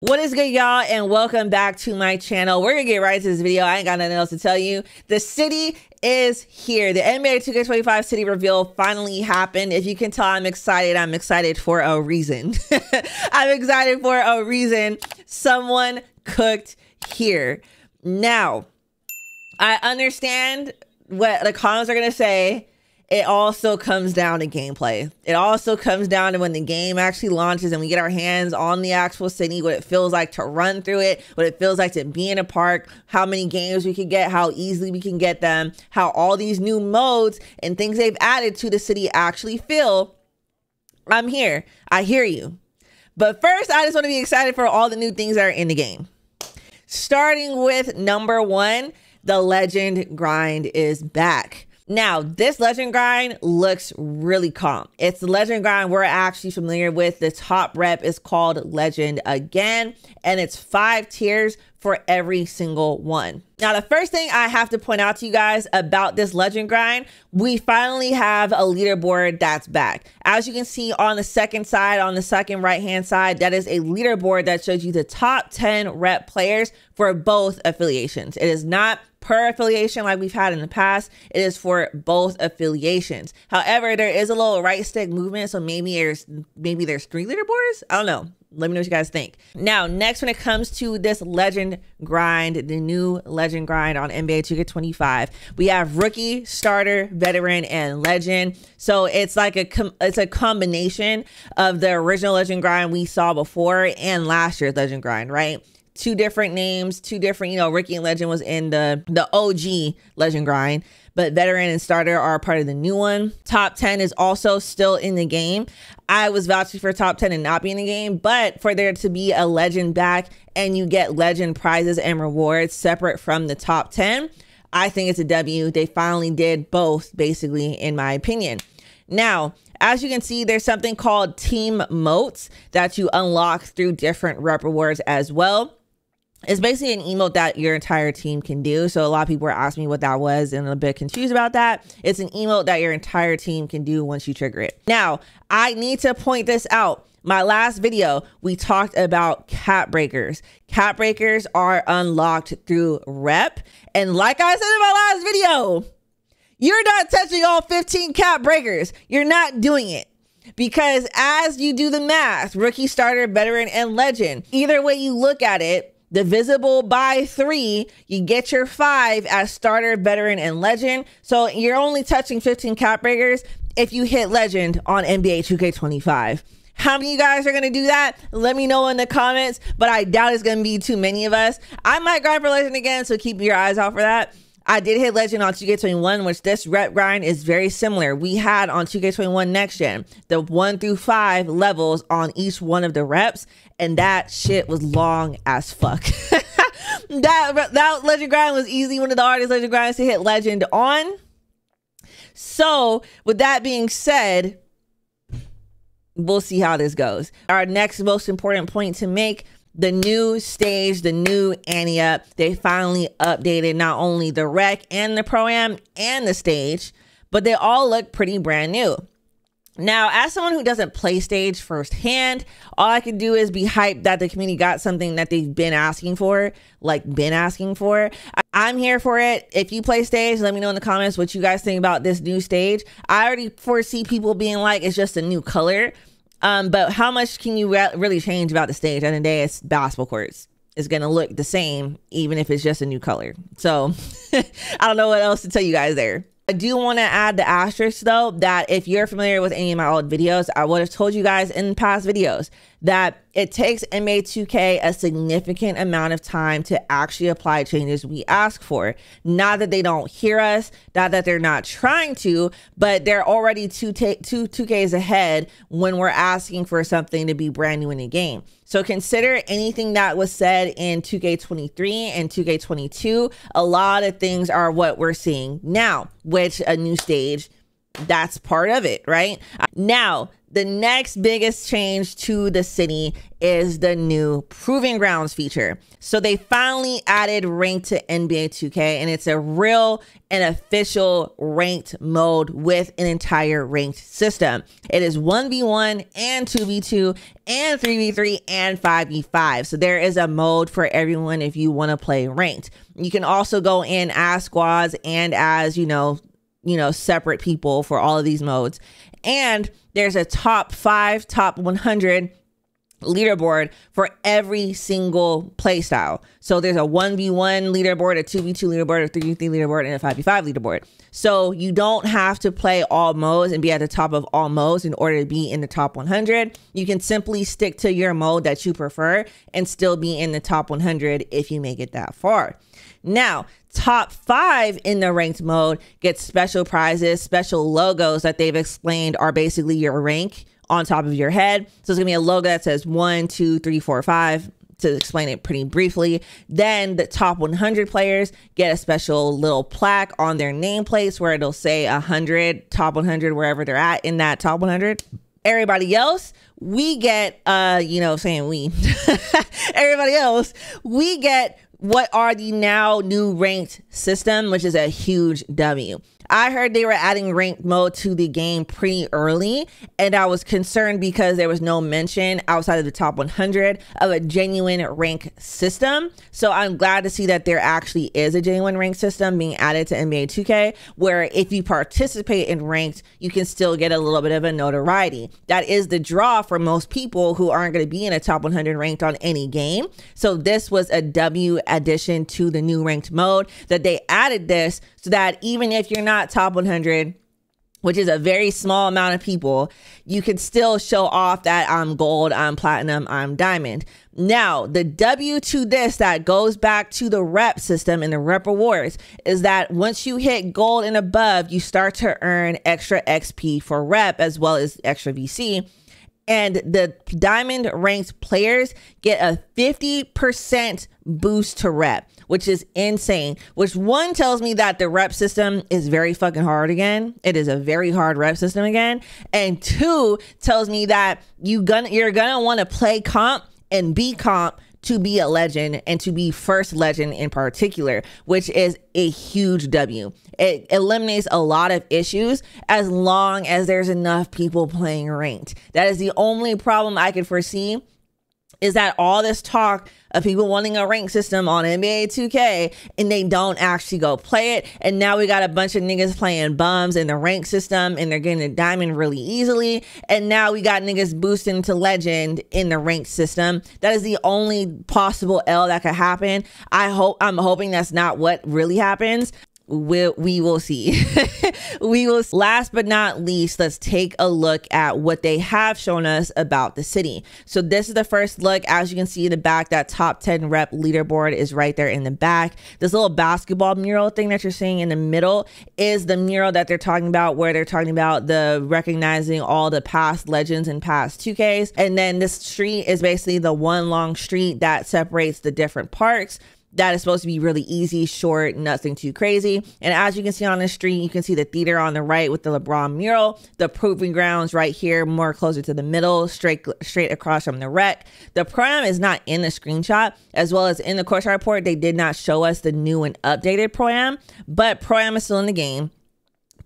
What is good, y'all, and welcome back to my channel. We're gonna get right into this video. I ain't got nothing else to tell you. The city is here. The NBA 2K25 city reveal finally happened. If you can tell, I'm excited. I'm excited for a reason. I'm excited for a reason. Someone cooked here. Now, I understand what the comments are gonna say. It also comes down to gameplay. It also comes down to when the game actually launches and we get our hands on the actual city, what it feels like to run through it, what it feels like to be in a park, how many games we can get, how easily we can get them, how all these new modes and things they've added to the city actually feel. I'm here. I hear you. But first, I just want to be excited for all the new things that are in the game. Starting with number one, the Legend Grind is back. Now, this Legend Grind looks really calm. It's the Legend Grind we're actually familiar with. The top rep is called Legend again, and it's 5 tiers for every single one. Now, the first thing I have to point out to you guys about this Legend Grind, we finally have a leaderboard that's back. As you can see on the second side, on the second right-hand side, that is a leaderboard that shows you the top 10 rep players for both affiliations. It is not per affiliation like we've had in the past. It is for both affiliations. However, there is a little right stick movement, so maybe there's 3 leaderboards. I don't know. Let me know what you guys think. Now, next, when it comes to this Legend Grind, the new Legend Grind on NBA 2K25, we have Rookie, Starter, Veteran, and Legend. So it's like a combination of the original Legend Grind we saw before and last year's Legend Grind, right? 2 different names, 2 different, you know, Rookie and Legend was in the OG Legend Grind, but Veteran and Starter are part of the new one. Top 10 is also still in the game. I was vouching for top 10 and not be in the game, but for there to be a Legend back and you get Legend prizes and rewards separate from the top 10, I think it's a W. They finally did both, basically, in my opinion. Now, as you can see, there's something called Team Motes that you unlock through different rep rewards as well. It's basically an emote that your entire team can do. So a lot of people were asking me what that was and I'm a bit confused about that. It's an emote that your entire team can do once you trigger it. Now, I need to point this out. My last video, we talked about cap breakers. Cap breakers are unlocked through rep. And like I said in my last video, you're not touching all 15 cap breakers. You're not doing it. Because as you do the math, Rookie, Starter, Veteran, and Legend, either way you look at it, divisible by 3, you get your 5 as Starter, Veteran, and Legend. So you're only touching 15 cap breakers if you hit Legend on NBA 2K25. How many of you guys are going to do that? Let me know in the comments, but I doubt it's going to be too many of us. I might grind for Legend again, so keep your eyes out for that. I did hit Legend on 2K21, which this rep grind is very similar. We had on 2K21 Next Gen, the 1 through 5 levels on each one of the reps, and that shit was long as fuck. that Legend grind was easily one of the hardest Legend grinds to hit Legend on. So with that being said, we'll see how this goes. Our next most important point to make: the new stage, the new ante up, they finally updated not only the REC and the Pro-am and the stage, but they all look pretty brand new. Now, as someone who doesn't play stage firsthand, all I can do is be hyped that the community got something that they've been asking for, like been asking for. I'm here for it. If you play stage, let me know in the comments what you guys think about this new stage. I already foresee people being like, it's just a new color. But how much can you really change about the stage? At the end of the day, it's basketball courts. It's going to look the same, even if it's just a new color. So I don't know what else to tell you guys there. I do want to add the asterisk, though, that if you're familiar with any of my old videos, I would have told you guys in past videos that it takes NBA 2K a significant amount of time to actually apply changes we ask for. Not that they don't hear us, not that they're not trying to, but they're already 2Ks ahead when we're asking for something to be brand new in the game. So consider anything that was said in 2K23 and 2K22. A lot of things are what we're seeing now, which a new stage that's part of it, right? Now, the next biggest change to the city is the new Proving Grounds feature. So they finally added rank to NBA 2K, and it's a real and official ranked mode with an entire ranked system. It is 1v1 and 2v2 and 3v3 and 5v5. So there is a mode for everyone if you want to play ranked. You can also go in as squads and as, you know, separate people for all of these modes. And there's a top 5, top 100 leaderboard for every single play style. So there's a 1v1 leaderboard, a 2v2 leaderboard, a 3v3 leaderboard, and a 5v5 leaderboard. So you don't have to play all modes and be at the top of all modes in order to be in the top 100. You can simply stick to your mode that you prefer and still be in the top 100 if you make it that far. Now, top 5 in the ranked mode gets special prizes, special logos that they've explained are basically your rank on top of your head. So it's gonna be a logo that says 1, 2, 3, 4, 5 to explain it pretty briefly. Then the top 100 players get a special little plaque on their nameplates where it'll say 100, top 100, wherever they're at in that top 100. Everybody else, we get, everybody else, we get what are the now new ranked system, which is a huge W. I heard they were adding ranked mode to the game pretty early, and I was concerned because there was no mention outside of the top 100 of a genuine rank system. So I'm glad to see that there actually is a genuine rank system being added to NBA 2K, where if you participate in ranked, you can still get a little bit of a notoriety. That is the draw for most people who aren't going to be in a top 100 ranked on any game. So this was a W addition to the new ranked mode, that they added this so that even if you're not top 100, which is a very small amount of people, you can still show off that I'm gold, I'm platinum, I'm diamond. Now, the W to this that goes back to the rep system and the rep rewards is that once you hit gold and above, you start to earn extra XP for rep as well as extra VC. And the diamond ranked players get a 50% boost to rep, which is insane, which one tells me that the rep system is very fucking hard again. It is a very hard rep system again. And 2 tells me that you're gonna want to play comp and be comp to be a legend and to be first legend in particular, which is a huge W. It eliminates a lot of issues as long as there's enough people playing ranked. That is the only problem I could foresee, is that all this talk of people wanting a rank system on NBA 2K and they don't actually go play it. And now we got a bunch of niggas playing bums in the rank system and they're getting a diamond really easily. And now we got niggas boosting to legend in the rank system. That is the only possible L that could happen. I'm hoping that's not what really happens. We will see. We will. Last but not least, let's take a look at what they have shown us about the city. So this is the first look. As you can see in the back, that top 10 rep leaderboard is right there in the back. This little basketball mural thing that you're seeing in the middle is the mural that they're talking about, where they're talking about the recognizing all the past legends and past 2Ks. And then this street is basically the one long street that separates the different parks. That is supposed to be really easy, short, nothing too crazy. And as you can see on the street, you can see the theater on the right with the LeBron mural, the Proving Grounds right here, more closer to the middle, straight across from the REC. The Pro-am is not in the screenshot, as well as in the Courtside Report. They did not show us the new and updated Pro-am, but Pro-am is still in the game.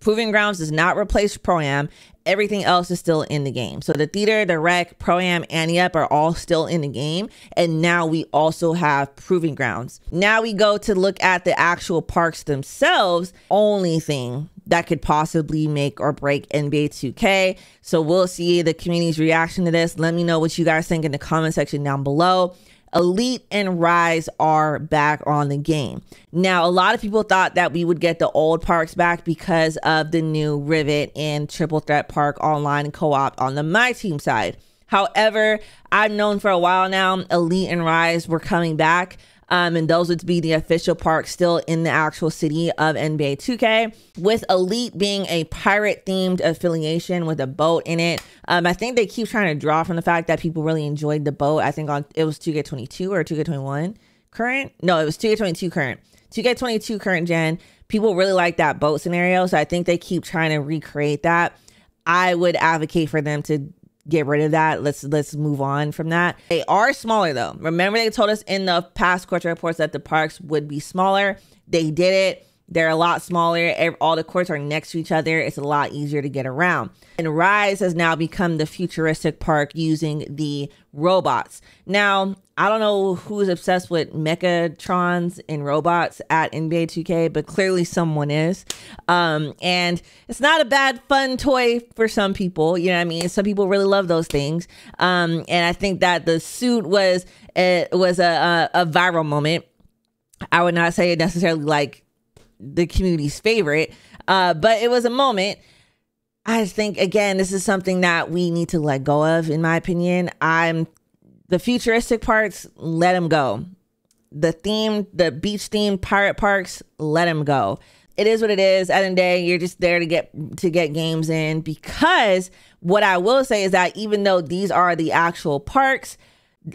Proving Grounds does not replace Pro-am. Everything else is still in the game. So the theater, the rec, Pro-am, and Yep are all still in the game. And now we also have Proving Grounds. Now we go to look at the actual parks themselves. Only thing that could possibly make or break NBA 2K. So we'll see the community's reaction to this. Let me know what you guys think in the comment section down below. Elite and Rise are back on the game. Now, a lot of people thought that we would get the old parks back because of the new Rivet and Triple Threat Park online co-op on the My Team side. However, I've known for a while now, Elite and Rise were coming back. And those would be the official parks still in the actual city of NBA 2K, with Elite being a pirate themed affiliation with a boat in it. I think they keep trying to draw from the fact that people really enjoyed the boat. I think on it was 2K22 or 2K21 current. No, it was 2K22 current gen. people really like that boat scenario. So I think they keep trying to recreate that. I would advocate for them to get rid of that. Let's move on from that. They are smaller though. Remember, they told us in the past court reports that the parks would be smaller. They did it. They're a lot smaller. All the courts are next to each other. It's a lot easier to get around. And Rise has now become the futuristic park using the robots. Now, I don't know who's obsessed with mechatrons and robots at NBA 2K, but clearly someone is. And it's not a bad, fun toy for some people. You know what I mean? Some people really love those things. And I think that the suit was a viral moment. I would not say it necessarily like the community's favorite, but it was a moment. I think, again, this is something that we need to let go of, in my opinion. The futuristic parks, let them go. The beach themed pirate parks, let them go. It is what it is. At the end of the day, you're just there to get games in, because what I will say is that even though these are the actual parks,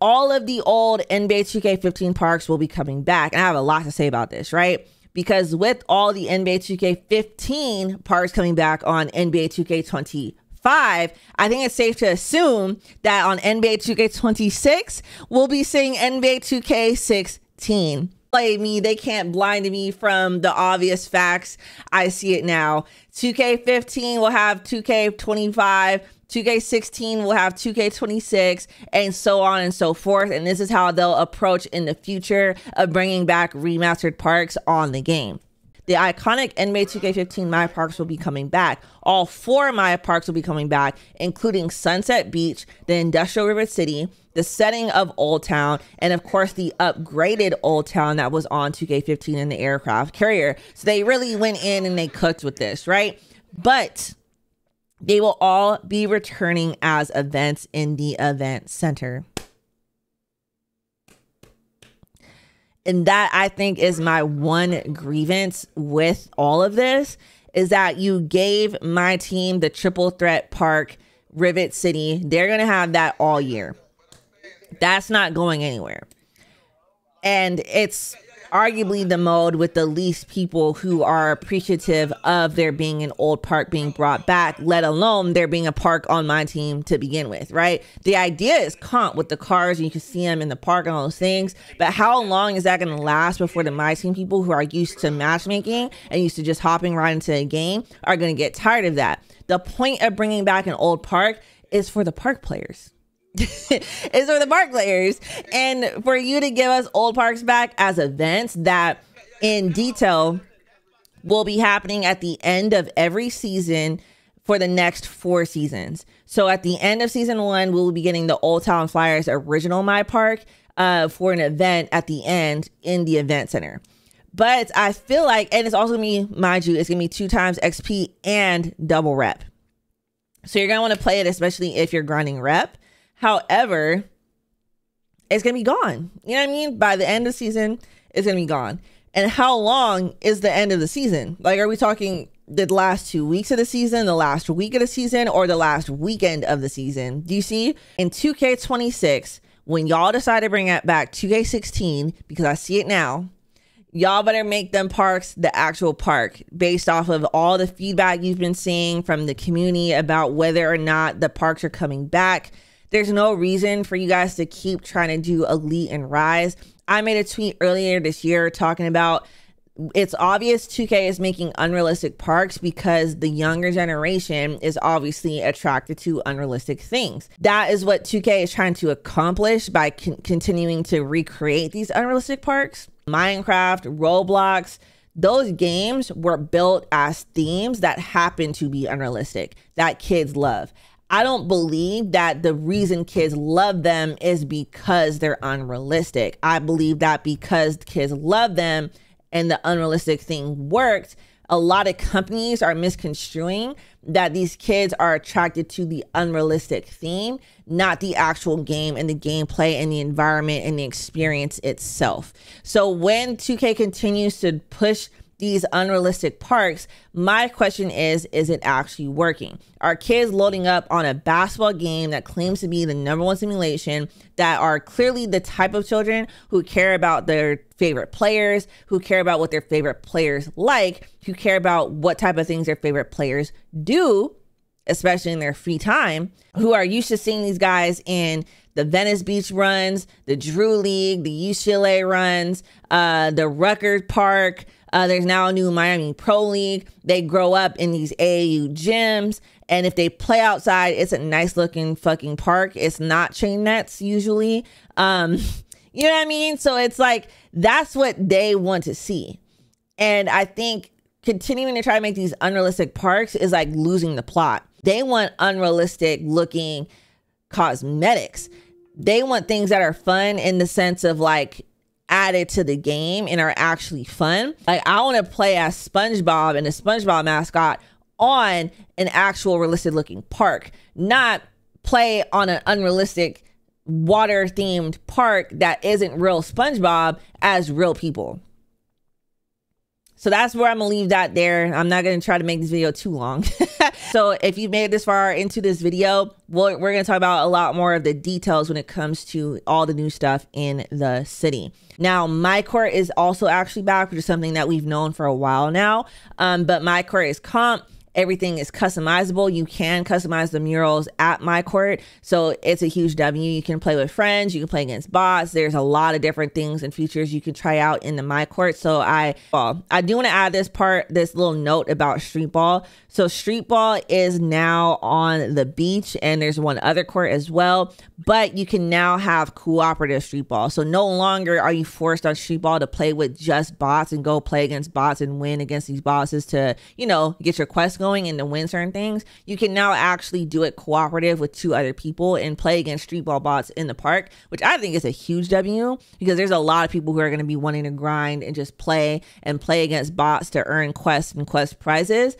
all of the old NBA 2K15 parks will be coming back. And I have a lot to say about this, right? Because with all the NBA 2K15 parks coming back on NBA 2K25, I think it's safe to assume that on NBA 2K26, we'll be seeing NBA 2K16. Blame me, they can't blind me from the obvious facts. I see it now. 2K15 will have 2K25. 2K16 will have 2K26, and so on and so forth. And this is how they'll approach in the future of bringing back remastered parks on the game. The iconic NBA 2K15 My Parks will be coming back. All four My Parks will be coming back, including Sunset Beach, the Industrial River City, the setting of Old Town, and of course the upgraded Old Town that was on 2K15 in the Aircraft Carrier. So they really went in and they cooked with this, right? But they will all be returning as events in the event center. And that, I think, is my one grievance with all of this, is that you gave My Team the Triple Threat Park, Rivet City. They're going to have that all year. That's not going anywhere. And it's arguably the mode with the least people who are appreciative of there being an old park being brought back, let alone there being a park on My Team to begin with, right? The idea is comp with the cars, and you can see them in the park and all those things, but how long is that going to last before the My Team people, who are used to matchmaking and used to just hopping right into a game, are going to get tired of that? The point of bringing back an old park is for the park players. Is for the park players, and for you to give us old parks back as events that in detail will be happening at the end of every season for the next 4 seasons. So at the end of season 1, we'll be getting the Old Town Flyers original My Park for an event at the end in the event center. But I feel like, and it's also gonna be, mind you, it's gonna be 2x XP and double rep, so you're gonna want to play it, especially if you're grinding rep. However, it's going to be gone. You know what I mean? By the end of the season, it's going to be gone. And how long is the end of the season? Like, are we talking the last 2 weeks of the season, the last week of the season, or the last weekend of the season? Do you see? In 2K26, when y'all decide to bring back 2K16, because I see it now, y'all better make them parks the actual park based off of all the feedback you've been seeing from the community about whether or not the parks are coming back. There's no reason for you guys to keep trying to do Elite and Rise. I made a tweet earlier this year talking about, it's obvious 2K is making unrealistic parks because the younger generation is obviously attracted to unrealistic things. That is what 2K is trying to accomplish by continuing to recreate these unrealistic parks. Minecraft, Roblox, those games were built as themes that happen to be unrealistic, that kids love. I don't believe that the reason kids love them is because they're unrealistic. I believe that because kids love them and the unrealistic thing worked, a lot of companies are misconstruing that these kids are attracted to the unrealistic theme, not the actual game and the gameplay and the environment and the experience itself. So when 2K continues to push these unrealistic parks, my question is it actually working? Are kids loading up on a basketball game that claims to be the #1 simulation, that are clearly the type of children who care about their favorite players, who care about what their favorite players like, who care about what type of things their favorite players do, especially in their free time, who are used to seeing these guys in the Venice Beach runs, the Drew League, the UCLA runs, the Rucker Park. There's now a new Miami Pro League. They grow up in these AAU gyms. And if they play outside, it's a nice looking fucking park. It's not chain nets usually. You know what I mean? So it's like, that's what they want to see. And I think continuing to try to make these unrealistic parks is like losing the plot. They want unrealistic looking cosmetics. They want things that are fun in the sense of like added to the game and are actually fun. Like I want to play as SpongeBob and a SpongeBob mascot on an actual realistic looking park, not play on an unrealistic water themed park that isn't real SpongeBob as real people. So that's where I'm gonna leave that there. I'm not gonna try to make this video too long. So if you made it this far into this video, we're gonna talk about a lot more of the details when it comes to all the new stuff in the city. Now, My Court is also actually back, which is something that we've known for a while now. But My Court is comp. Everything is customizable. You can customize the murals at My Court. So it's a huge W. You can play with friends. You can play against bots. There's a lot of different things and features you can try out in the My Court. So I do want to add this part, this little note about Streetball. So Streetball is now on the beach, and there's one other court as well. But you can now have cooperative Streetball. So no longer are you forced on Streetball to play with just bots and go play against bots and win against these bosses to, you know, get your quest going and to win certain things. You can now actually do it cooperative with 2 other people and play against Streetball bots in the park, which I think is a huge W, because there's a lot of people who are going to be wanting to grind and just play and play against bots to earn quests and quest prizes.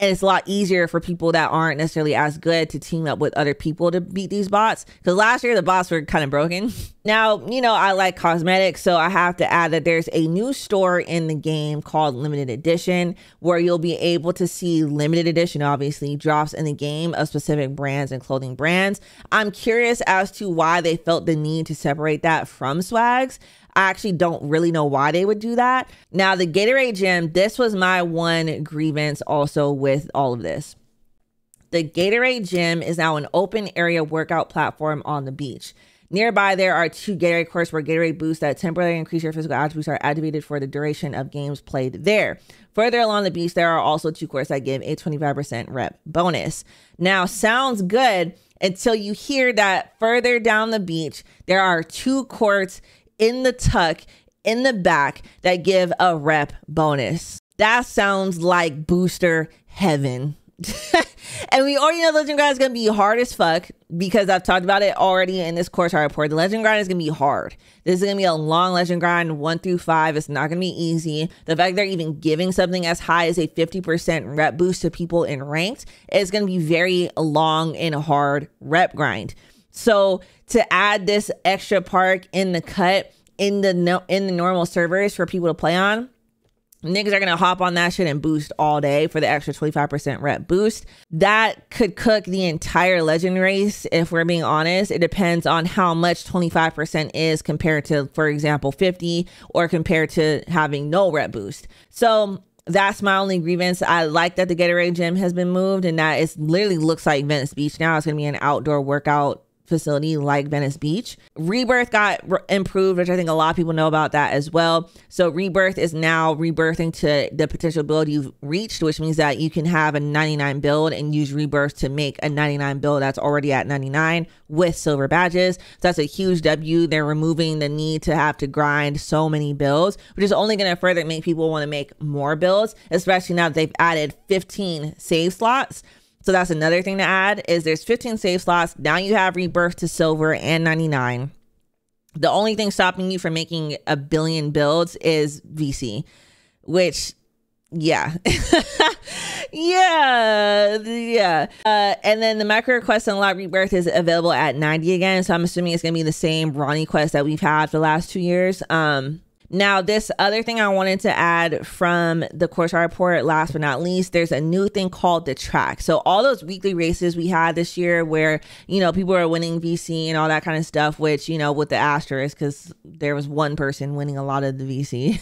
And it's a lot easier for people that aren't necessarily as good to team up with other people to beat these bots, because last year the bots were kind of broken. Now, you know, I like cosmetics, so I have to add that there's a new store in the game called Limited Edition, where you'll be able to see limited edition, obviously, drops in the game of specific brands and clothing brands. I'm curious as to why they felt the need to separate that from swags. I actually don't really know why they would do that. Now, the Gatorade gym, this was my one grievance also with all of this. The Gatorade gym is now an open area workout platform on the beach. Nearby, there are 2 Gatorade courts where Gatorade boosts that temporarily increase your physical attributes are activated for the duration of games played there. Further along the beach, there are also 2 courts that give a 25% rep bonus. Now, sounds good until you hear that further down the beach, there are 2 courts in the tuck in the back that give a rep bonus. That sounds like booster heaven. And we already know Legend Grind is gonna be hard as fuck, because I've talked about it already in this Courtside Report. The Legend Grind is gonna be hard. This is gonna be a long Legend Grind, 1 through 5. It's not gonna be easy. The fact they're even giving something as high as a 50% rep boost to people in ranked is gonna be very long and hard rep grind. So to add this extra park in the cut in the normal servers for people to play on, niggas are gonna hop on that shit and boost all day for the extra 25% rep boost. That could cook the entire legend race, if we're being honest. It depends on how much 25% is compared to, for example, 50, or compared to having no rep boost. So that's my only grievance. I like that the Gatorade gym has been moved, and that it literally looks like Venice Beach now. It's gonna be an outdoor workout facility like Venice Beach. Rebirth got improved, which I think a lot of people know about that as well. So Rebirth is now rebirthing to the potential build you've reached, which means that you can have a 99 build and use Rebirth to make a 99 build that's already at 99 with silver badges. So that's a huge W. They're removing the need to have to grind so many builds, which is only going to further make people want to make more builds, especially now that they've added 15 save slots. So that's another thing to add, is there's 15 save slots. Now you have Rebirth to silver and 99. The only thing stopping you from making a 1 billion builds is VC, which, yeah. Yeah. And then the micro quest to unlock Rebirth is available at 90 again. So I'm assuming it's going to be the same Ronnie quest that we've had for the last 2 years. Now, this other thing I wanted to add from the Courtside Report, last but not least, there's a new thing called the track. So all those weekly races we had this year where, you know, people are winning VC and all that kind of stuff, which, you know, with the asterisk, because there was one person winning a lot of the VC,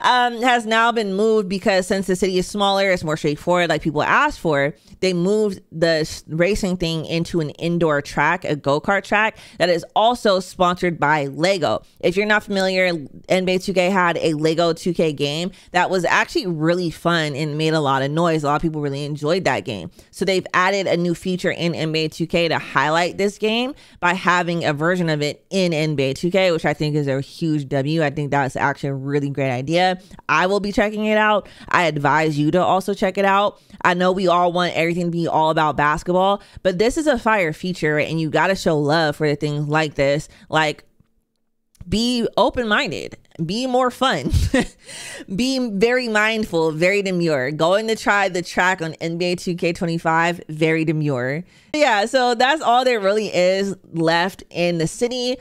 has now been moved because since the city is smaller, it's more straightforward, like people asked for. They moved the racing thing into an indoor track, a go-kart track that is also sponsored by Lego. If you're not familiar, NBA 2K had a Lego 2K game that was actually really fun and made a lot of noise. A lot of people really enjoyed that game. So they've added a new feature in NBA 2K to highlight this game by having a version of it in NBA 2K, which I think is a huge W. I think that's actually a really great idea. I will be checking it out. I advise you to also check it out. I know we all want everything to be all about basketball, but this is a fire feature and you got to show love for the things like this. Like, be open-minded, be more fun, be very mindful, very demure. Going to try the track on NBA 2K25, very demure. Yeah, so that's all there really is left in the city.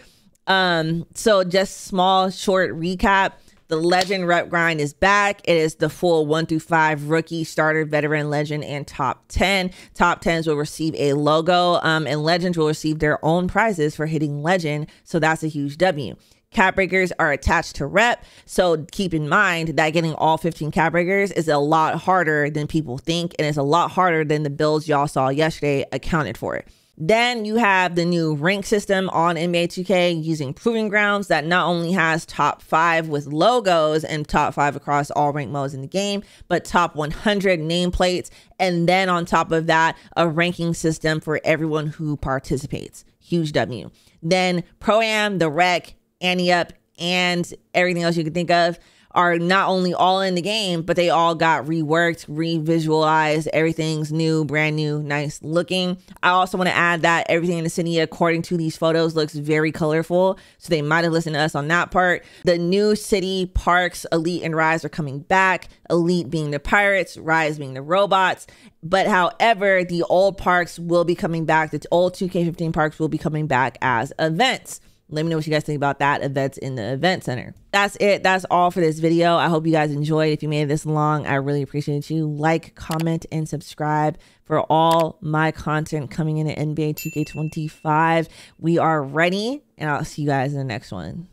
So just small, short recap. The Legend Rep Grind is back. It is the full 1 through 5 rookie, starter, veteran, legend, and top 10. Top 10s will receive a logo, and legends will receive their own prizes for hitting legend. So that's a huge W. Cap breakers are attached to rep, so keep in mind that getting all 15 cap breakers is a lot harder than people think, and it's a lot harder than the builds y'all saw yesterday accounted for. Then you have the new rank system on NBA 2K using Proving Grounds that not only has top 5 with logos and top 5 across all rank modes in the game, but top 100 nameplates. And then on top of that, a ranking system for everyone who participates. Huge W. Then Pro-am, the REC, Annie Up, and everything else you can think of are not only all in the game, but they all got reworked, revisualized. Everything's new, brand new, nice looking. I also want to add that everything in the city, according to these photos, looks very colorful. So they might have listened to us on that part. The new city parks, Elite and Rise, are coming back. Elite being the pirates, Rise being the robots. But however, the old parks will be coming back. The old 2K15 parks will be coming back as events. Let me know what you guys think about that, events in the event center. That's it. That's all for this video. I hope you guys enjoyed. If you made it this long, I really appreciate you. Like, comment, and subscribe for all my content coming in at NBA 2K25. We are ready, and I'll see you guys in the next one.